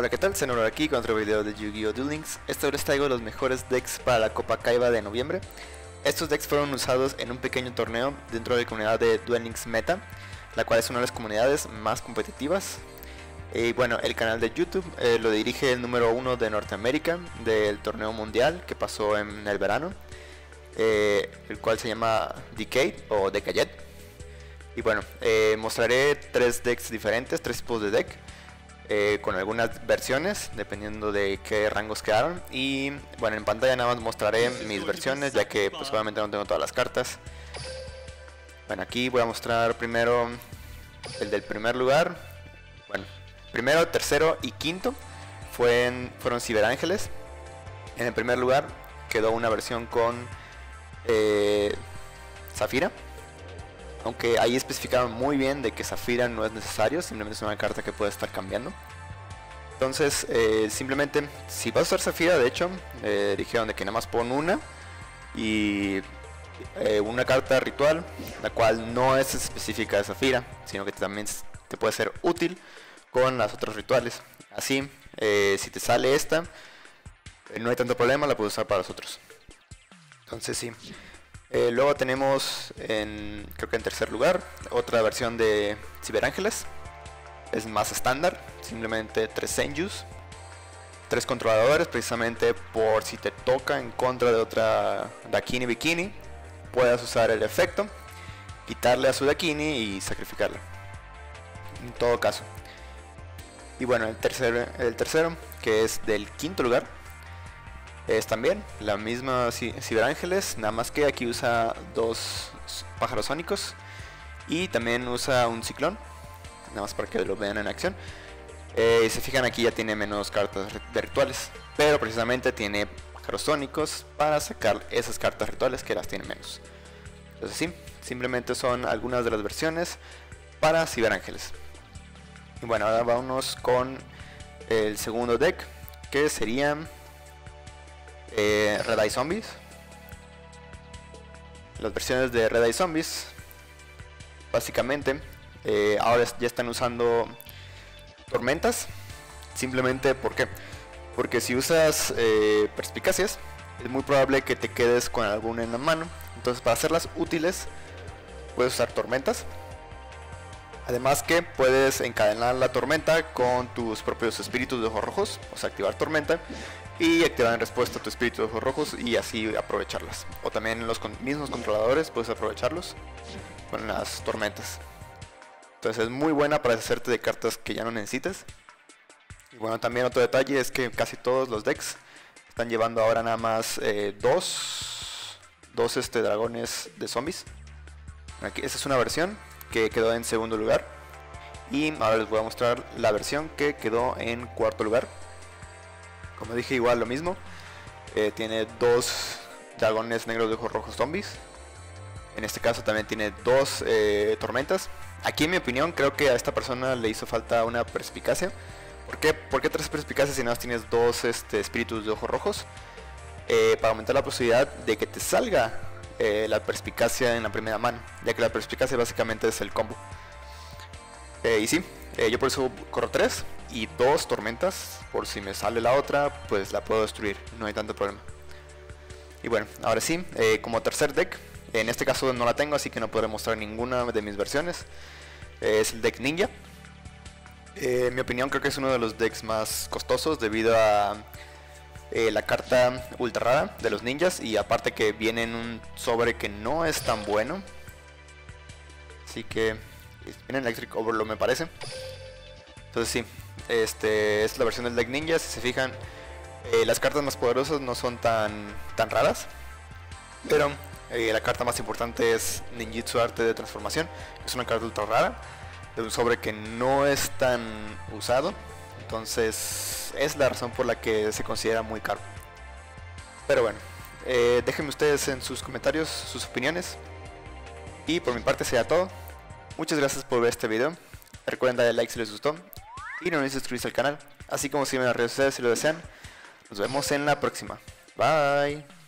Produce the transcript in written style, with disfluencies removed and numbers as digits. Hola, ¿qué tal? Xenoblur aquí con otro video de Yu-Gi-Oh! Duel Links. Esta vez les traigo los mejores decks para la Copa Kaiba de noviembre. Estos decks fueron usados en un pequeño torneo dentro de la comunidad de Duel Links Meta, la cual es una de las comunidades más competitivas. Y bueno, el canal de YouTube lo dirige el número 1 de Norteamérica del torneo mundial que pasó en el verano, el cual se llama Decade o Decayet. Y bueno, mostraré tres decks diferentes, tres tipos de deck. Con algunas versiones dependiendo de qué rangos quedaron. Y bueno, en pantalla nada más mostraré mis versiones, ya que pues obviamente no tengo todas las cartas. Bueno, aquí voy a mostrar primero el del primer lugar. Bueno, primero, tercero y quinto fueron Cyber Ángeles. En el primer lugar quedó una versión con Saffira, aunque ahí especificaron muy bien de que Saffira no es necesario, simplemente es una carta que puede estar cambiando. Entonces simplemente si vas a usar Saffira, de hecho dijeron de que nada más pon una y una carta ritual, la cual no es específica de Saffira, sino que también te puede ser útil con las otras rituales. Así si te sale esta, no hay tanto problema, la puedes usar para los otros. Entonces sí. Luego tenemos, creo que en tercer lugar, otra versión de Cyber Ángeles. Es más estándar, simplemente 3 Senjus, 3 controladores, precisamente por si te toca en contra de otra Dakini Bikini, puedas usar el efecto, quitarle a su Dakini y sacrificarla, en todo caso. Y bueno, el tercero, que es del quinto lugar, es también la misma Cyber Ángeles, nada más que aquí usa 2 pájaros sónicos y también usa un ciclón, nada más para que lo vean en acción. Y se fijan, aquí ya tiene menos cartas de rituales, pero precisamente tiene pájaros sónicos para sacar esas cartas rituales que las tiene menos. Entonces sí, simplemente son algunas de las versiones para Cyber Ángeles. Y bueno, ahora vámonos con el segundo deck, que sería Red Eye Zombies. Las versiones de Red Eye Zombies básicamente ahora ya están usando tormentas, simplemente porque si usas perspicacias es muy probable que te quedes con alguna en la mano. Entonces, para hacerlas útiles puedes usar tormentas, además que puedes encadenar la tormenta con tus propios espíritus de ojos rojos, o sea, activar tormenta y activar en respuesta tu espíritu de ojos rojos y así aprovecharlas. O también los mismos controladores puedes aprovecharlos con las tormentas. Entonces es muy buena para deshacerte de cartas que ya no necesitas. Y bueno, también otro detalle es que casi todos los decks están llevando ahora nada más dos dragones de zombies. Aquí, esta es una versión que quedó en segundo lugar. Y ahora les voy a mostrar la versión que quedó en cuarto lugar. Como dije, igual lo mismo, tiene 2 dragones negros de ojos rojos zombies. En este caso también tiene 2 tormentas. Aquí, en mi opinión, creo que a esta persona le hizo falta una perspicacia. ¿Por qué 3 perspicacias si nada más tienes 2 espíritus de ojos rojos? Para aumentar la posibilidad de que te salga la perspicacia en la primera mano, ya que la perspicacia básicamente es el combo. Y sí, yo por eso corro 3 y 2 tormentas, por si me sale la otra, pues la puedo destruir, no hay tanto problema. Y bueno, ahora sí, como tercer deck, en este caso no la tengo, así que no podré mostrar ninguna de mis versiones. Es el deck ninja. En mi opinión, creo que es uno de los decks más costosos debido a la carta ultra rara de los ninjas, y aparte que viene en un sobre que no es tan bueno, así que viene en Electric Overlof, me parece. Entonces sí, es la versión del deck ninja. Si se fijan, las cartas más poderosas no son tan raras, pero la carta más importante es ninjitsu arte de transformación, que es una carta ultra rara de un sobre que no es tan usado. Entonces es la razón por la que se considera muy caro. Pero bueno, déjenme ustedes en sus comentarios sus opiniones, y por mi parte sería todo. Muchas gracias por ver este video. Recuerden darle like si les gustó y no olviden suscribirse al canal, así como seguirme en las redes sociales si lo desean. Nos vemos en la próxima. Bye.